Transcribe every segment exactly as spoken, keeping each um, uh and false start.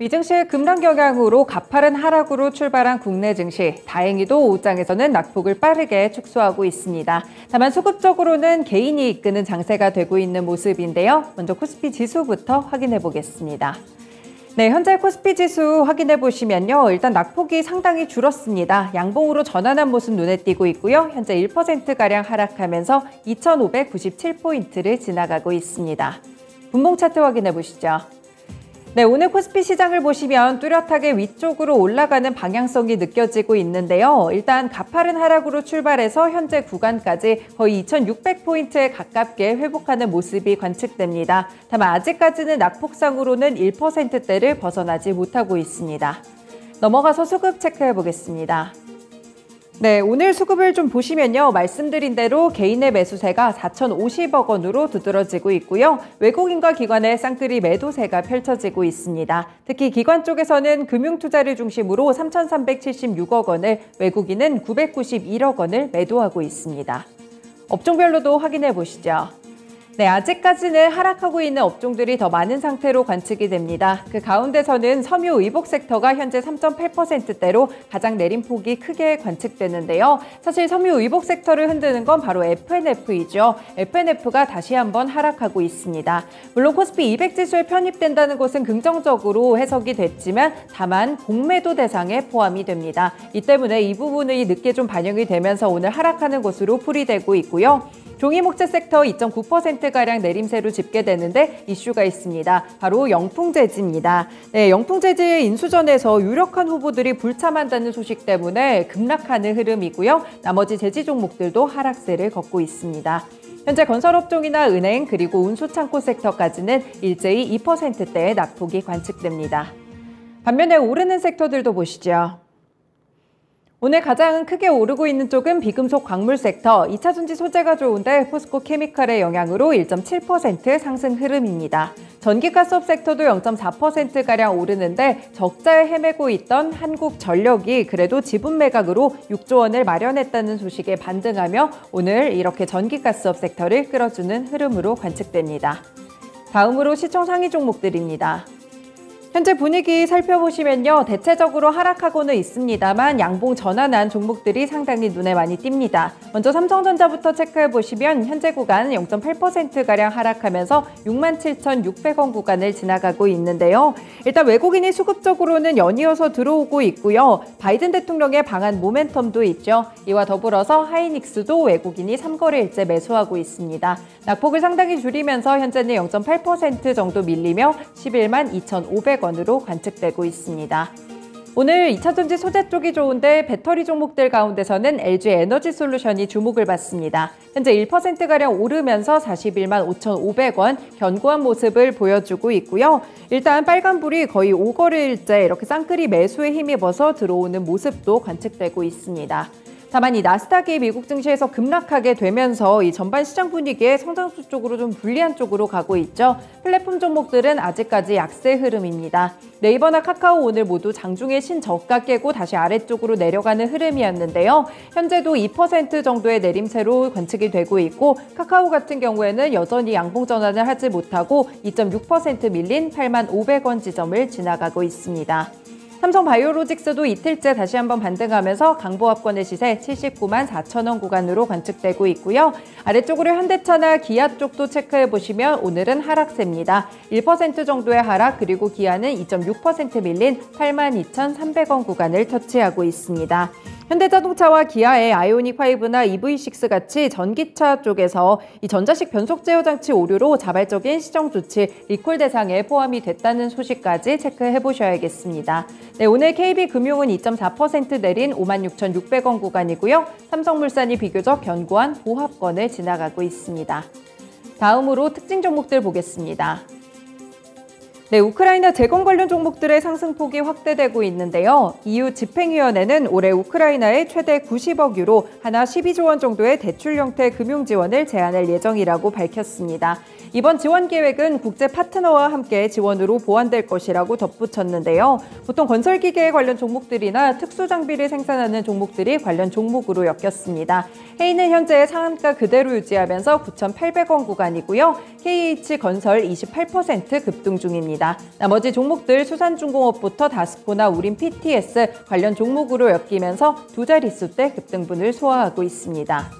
미증시의 급락 경향으로 가파른 하락으로 출발한 국내 증시, 다행히도 오후장에서는 낙폭을 빠르게 축소하고 있습니다. 다만 소급적으로는 개인이 이끄는 장세가 되고 있는 모습인데요. 먼저 코스피 지수부터 확인해 보겠습니다. 네, 현재 코스피 지수 확인해 보시면요. 일단 낙폭이 상당히 줄었습니다. 양봉으로 전환한 모습 눈에 띄고 있고요. 현재 일 퍼센트가량 하락하면서 이천오백구십칠 포인트를 지나가고 있습니다. 분봉 차트 확인해 보시죠. 네, 오늘 코스피 시장을 보시면 뚜렷하게 위쪽으로 올라가는 방향성이 느껴지고 있는데요. 일단 가파른 하락으로 출발해서 현재 구간까지 거의 이천육백 포인트에 가깝게 회복하는 모습이 관측됩니다. 다만 아직까지는 낙폭상으로는 일 퍼센트대를 벗어나지 못하고 있습니다. 넘어가서 수급 체크해 보겠습니다. 네, 오늘 수급을 좀 보시면요. 말씀드린 대로 개인의 매수세가 사천오십억 원으로 두드러지고 있고요. 외국인과 기관의 쌍끌이 매도세가 펼쳐지고 있습니다. 특히 기관 쪽에서는 금융투자를 중심으로 삼천삼백칠십육억 원을, 외국인은 구백구십일억 원을 매도하고 있습니다. 업종별로도 확인해 보시죠. 네, 아직까지는 하락하고 있는 업종들이 더 많은 상태로 관측이 됩니다. 그 가운데서는 섬유 의복 섹터가 현재 삼 점 팔 퍼센트대로 가장 내림폭이 크게 관측되는데요. 사실 섬유 의복 섹터를 흔드는 건 바로 에프 엔 에프이죠. 에프 엔 에프가 다시 한번 하락하고 있습니다. 물론 코스피 이백 지수에 편입된다는 것은 긍정적으로 해석이 됐지만 다만 공매도 대상에 포함이 됩니다. 이 때문에 이 부분이 늦게 좀 반영이 되면서 오늘 하락하는 것으로 풀이되고 있고요. 종이목재 섹터 이 점 구 퍼센트가량 내림세로 집계되는데 이슈가 있습니다. 바로 영풍재지입니다. 네, 영풍재지의 인수전에서 유력한 후보들이 불참한다는 소식 때문에 급락하는 흐름이고요. 나머지 재지 종목들도 하락세를 걷고 있습니다. 현재 건설업종이나 은행 그리고 운수창고 섹터까지는 일제히 이 퍼센트대의 낙폭이 관측됩니다. 반면에 오르는 섹터들도 보시죠. 오늘 가장 크게 오르고 있는 쪽은 비금속 광물 섹터, 이차전지 소재가 좋은데 포스코 케미칼의 영향으로 일 점 칠 퍼센트 상승 흐름입니다. 전기가스업 섹터도 영 점 사 퍼센트가량 오르는데 적자에 헤매고 있던 한국전력이 그래도 지분 매각으로 육조 원을 마련했다는 소식에 반등하며 오늘 이렇게 전기가스업 섹터를 끌어주는 흐름으로 관측됩니다. 다음으로 시총 상위 종목들입니다. 현재 분위기 살펴보시면요. 대체적으로 하락하고는 있습니다만 양봉 전환한 종목들이 상당히 눈에 많이 띕니다. 먼저 삼성전자부터 체크해보시면 현재 구간 영 점 팔 퍼센트가량 하락하면서 육만 칠천육백 원 구간을 지나가고 있는데요. 일단 외국인이 수급적으로는 연이어서 들어오고 있고요. 바이든 대통령의 방한 모멘텀도 있죠. 이와 더불어서 하이닉스도 외국인이 삼 거래일째 매수하고 있습니다. 낙폭을 상당히 줄이면서 현재는 영 점 팔 퍼센트 정도 밀리며 십일만 이천오백 원으로 관측되고 있습니다. 오늘 이차전지 소재 쪽이 좋은데 배터리 종목들 가운데서는 엘지에너지솔루션이 주목을 받습니다. 현재 일 퍼센트가량 오르면서 사십일만 오천오백 원 견고한 모습을 보여주고 있고요. 일단 빨간불이 거의 오 거래일째 이렇게 쌍끌이 매수에 힘입어서 들어오는 모습도 관측되고 있습니다. 다만 이 나스닥이 미국 증시에서 급락하게 되면서 이 전반 시장 분위기에 성장주 쪽으로 좀 불리한 쪽으로 가고 있죠. 플랫폼 종목들은 아직까지 약세 흐름입니다. 네이버나 카카오 오늘 모두 장중에 신저가 깨고 다시 아래쪽으로 내려가는 흐름이었는데요. 현재도 이 퍼센트 정도의 내림세로 관측이 되고 있고 카카오 같은 경우에는 여전히 양봉 전환을 하지 못하고 이 점 육 퍼센트 밀린 팔만 오백 원 지점을 지나가고 있습니다. 삼성바이오로직스도 이틀째 다시 한번 반등하면서 강보합권의 시세 칠십구만 사천 원 구간으로 관측되고 있고요. 아래쪽으로 현대차나 기아 쪽도 체크해보시면 오늘은 하락세입니다. 일 퍼센트 정도의 하락, 그리고 기아는 이 점 육 퍼센트 밀린 팔만 이천삼백 원 구간을 터치하고 있습니다. 현대자동차와 기아의 아이오닉 파이브나 이브이 식스 같이 전기차 쪽에서 이 전자식 변속 제어 장치 오류로 자발적인 시정 조치 리콜 대상에 포함이 됐다는 소식까지 체크해 보셔야겠습니다. 네, 오늘 케이비 금융은 이 점 사 퍼센트 내린 오만 육천육백 원 구간이고요. 삼성물산이 비교적 견고한 보합권을 지나가고 있습니다. 다음으로 특징 종목들 보겠습니다. 네, 우크라이나 재건 관련 종목들의 상승폭이 확대되고 있는데요. 이 유 집행위원회는 올해 우크라이나에 최대 구십억 유로, 하나 십이조 원 정도의 대출 형태 금융 지원을 제안할 예정이라고 밝혔습니다. 이번 지원 계획은 국제 파트너와 함께 지원으로 보완될 것이라고 덧붙였는데요. 보통 건설기계 관련 종목들이나 특수장비를 생산하는 종목들이 관련 종목으로 엮였습니다. 헤이는 현재 상한가 그대로 유지하면서 구천팔백 원 구간이고요. 케이에이치 건설 이십팔 퍼센트 급등 중입니다. 있습니다. 나머지 종목들 수산중공업부터 다스코나 우림피티에스 관련 종목으로 엮이면서 두 자릿수대 급등분을 소화하고 있습니다.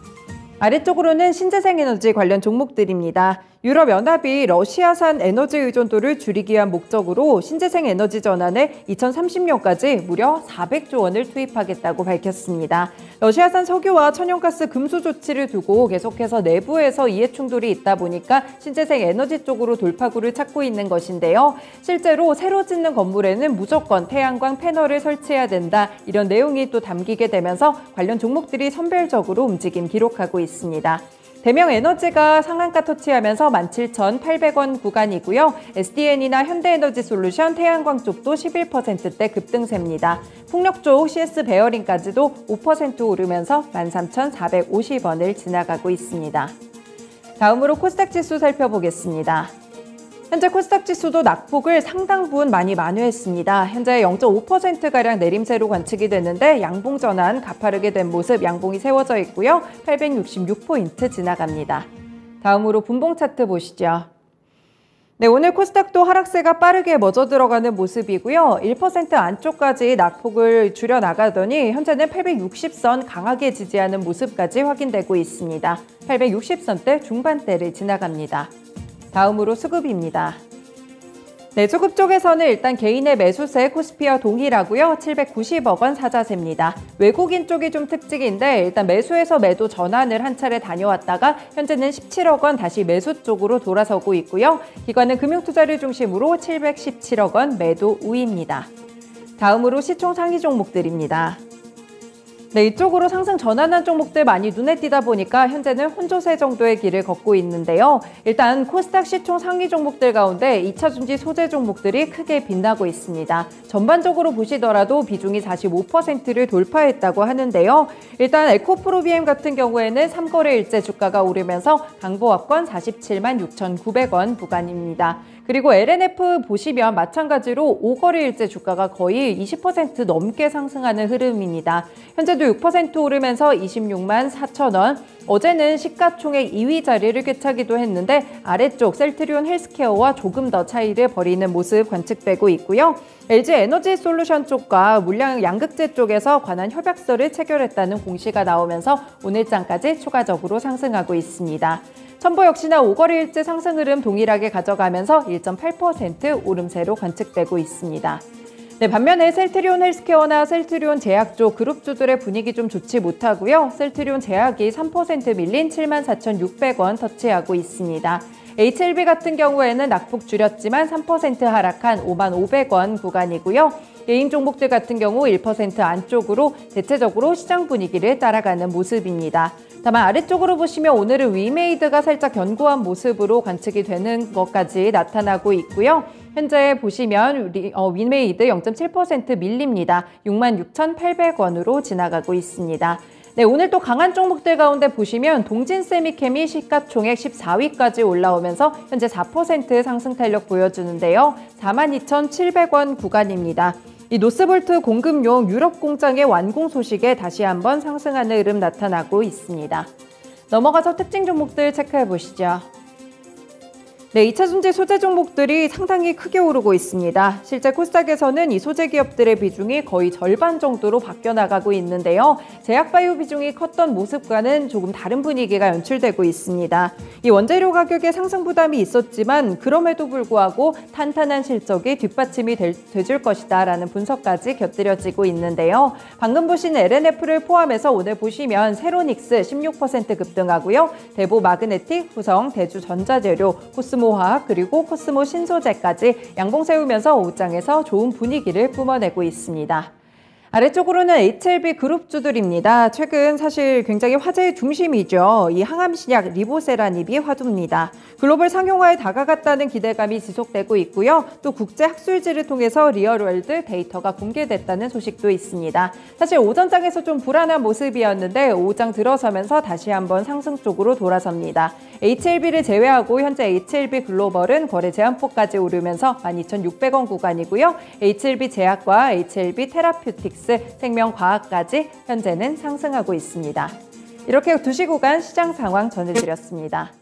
아래쪽으로는 신재생에너지 관련 종목들입니다. 유럽연합이 러시아산 에너지 의존도를 줄이기 위한 목적으로 신재생에너지 전환에 이천삼십 년까지 무려 사백조 원을 투입하겠다고 밝혔습니다. 러시아산 석유와 천연가스 금수 조치를 두고 계속해서 내부에서 이해충돌이 있다 보니까 신재생에너지 쪽으로 돌파구를 찾고 있는 것인데요. 실제로 새로 짓는 건물에는 무조건 태양광 패널을 설치해야 된다, 이런 내용이 또 담기게 되면서 관련 종목들이 선별적으로 움직임 기록하고 있습니다. 대명에너지가 상한가 터치하면서 만 칠천팔백 원 구간이고요. 에스디엔이나 현대에너지솔루션, 태양광 쪽도 십일 퍼센트대 급등세입니다. 풍력 쪽 씨에스 베어링까지도 오 퍼센트 오르면서 만 삼천사백오십 원을 지나가고 있습니다. 다음으로 코스닥 지수 살펴보겠습니다. 현재 코스닥 지수도 낙폭을 상당 부분 많이 만회했습니다. 현재 영 점 오 퍼센트가량 내림세로 관측이 되는데 양봉 전환 가파르게 된 모습, 양봉이 세워져 있고요. 팔백육십육 포인트 지나갑니다. 다음으로 분봉 차트 보시죠. 네, 오늘 코스닥도 하락세가 빠르게 머저 들어가는 모습이고요. 일 퍼센트 안쪽까지 낙폭을 줄여나가더니 현재는 팔백육십 선 강하게 지지하는 모습까지 확인되고 있습니다. 팔백육십 선대 중반대를 지나갑니다. 다음으로 수급입니다. 네, 수급 쪽에서는 일단 개인의 매수세 코스피와 동일하고요. 칠백구십억 원 사자세입니다. 외국인 쪽이 좀 특징인데 일단 매수에서 매도 전환을 한 차례 다녀왔다가 현재는 십칠억 원 다시 매수 쪽으로 돌아서고 있고요. 기관은 금융투자를 중심으로 칠백십칠억 원 매도 우위입니다. 다음으로 시총 상위 종목들입니다. 네, 이쪽으로 상승 전환한 종목들 많이 눈에 띄다 보니까 현재는 혼조세 정도의 길을 걷고 있는데요. 일단 코스닥 시총 상위 종목들 가운데 이차전지 소재 종목들이 크게 빛나고 있습니다. 전반적으로 보시더라도 비중이 사십오 퍼센트를 돌파했다고 하는데요. 일단 에코프로비엠 같은 경우에는 삼 거래일째 주가가 오르면서 강보합권 사십칠만 육천구백 원 부간입니다. 그리고 엘 앤 에프 보시면 마찬가지로 오 거래일째 주가가 거의 이십 퍼센트 넘게 상승하는 흐름입니다. 현재도 육 퍼센트 오르면서 이십육만 사천 원, 어제는 시가총액 이 위 자리를 꿰차기도 했는데 아래쪽 셀트리온 헬스케어와 조금 더 차이를 벌이는 모습 관측되고 있고요. 엘지에너지솔루션 쪽과 물량 양극재 쪽에서 관한 협약서를 체결했다는 공시가 나오면서 오늘장까지 추가적으로 상승하고 있습니다. 첨보 역시나 오 거래일째 상승 흐름 동일하게 가져가면서 일 점 팔 퍼센트 오름세로 관측되고 있습니다. 네, 반면에 셀트리온 헬스케어나 셀트리온 제약 쪽 그룹주들의 분위기 좀 좋지 못하고요. 셀트리온 제약이 삼 퍼센트 밀린 칠만 사천육백 원 터치하고 있습니다. 에이치엘비 같은 경우에는 낙폭 줄였지만 삼 퍼센트 하락한 오만 오백 원 구간이고요. 개인 종목들 같은 경우 일 퍼센트 안쪽으로 대체적으로 시장 분위기를 따라가는 모습입니다. 다만 아래쪽으로 보시면 오늘은 위메이드가 살짝 견고한 모습으로 관측이 되는 것까지 나타나고 있고요. 현재 보시면 위메이드 영 점 칠 퍼센트 밀립니다. 육만 육천팔백 원으로 지나가고 있습니다. 네, 오늘 또 강한 종목들 가운데 보시면 동진세미캠이 시가총액 십사 위까지 올라오면서 현재 사 퍼센트 상승 탄력 보여주는데요. 사만 이천칠백 원 구간입니다. 이 노스볼트 공급용 유럽 공장의 완공 소식에 다시 한번 상승하는 흐름 나타나고 있습니다. 넘어가서 특징 종목들 체크해 보시죠. 네, 이차전지 소재 종목들이 상당히 크게 오르고 있습니다. 실제 코스닥에서는 이 소재 기업들의 비중이 거의 절반 정도로 바뀌어나가고 있는데요. 제약바이오 비중이 컸던 모습과는 조금 다른 분위기가 연출되고 있습니다. 이 원재료 가격에 상승 부담이 있었지만 그럼에도 불구하고 탄탄한 실적이 뒷받침이 될, 돼줄 것이다 라는 분석까지 곁들여지고 있는데요. 방금 보신 엘 앤 에프를 포함해서 오늘 보시면 세로닉스 십육 퍼센트 급등하고요. 대보 마그네틱, 후성, 대주 전자재료, 코스 코스모화학 그리고 코스모 신소재까지 양봉 세우면서 오후장에서 좋은 분위기를 뿜어내고 있습니다. 아래쪽으로는 에이치엘비 그룹주들입니다. 최근 사실 굉장히 화제의 중심이죠. 이 항암신약 리보세라닙이 화두입니다. 글로벌 상용화에 다가갔다는 기대감이 지속되고 있고요. 또 국제 학술지를 통해서 리얼월드 데이터가 공개됐다는 소식도 있습니다. 사실 오전장에서 좀 불안한 모습이었는데 오후장 들어서면서 다시 한번 상승 쪽으로 돌아섭니다. 에이치엘비를 제외하고 현재 에이치엘비 글로벌은 거래 제한폭까지 오르면서 만 이천육백 원 구간이고요. 에이치엘비 제약과 에이치엘비 테라퓨틱 생명과학까지 현재는 상승하고 있습니다. 이렇게 두 시 구간 시장 상황 전해드렸습니다.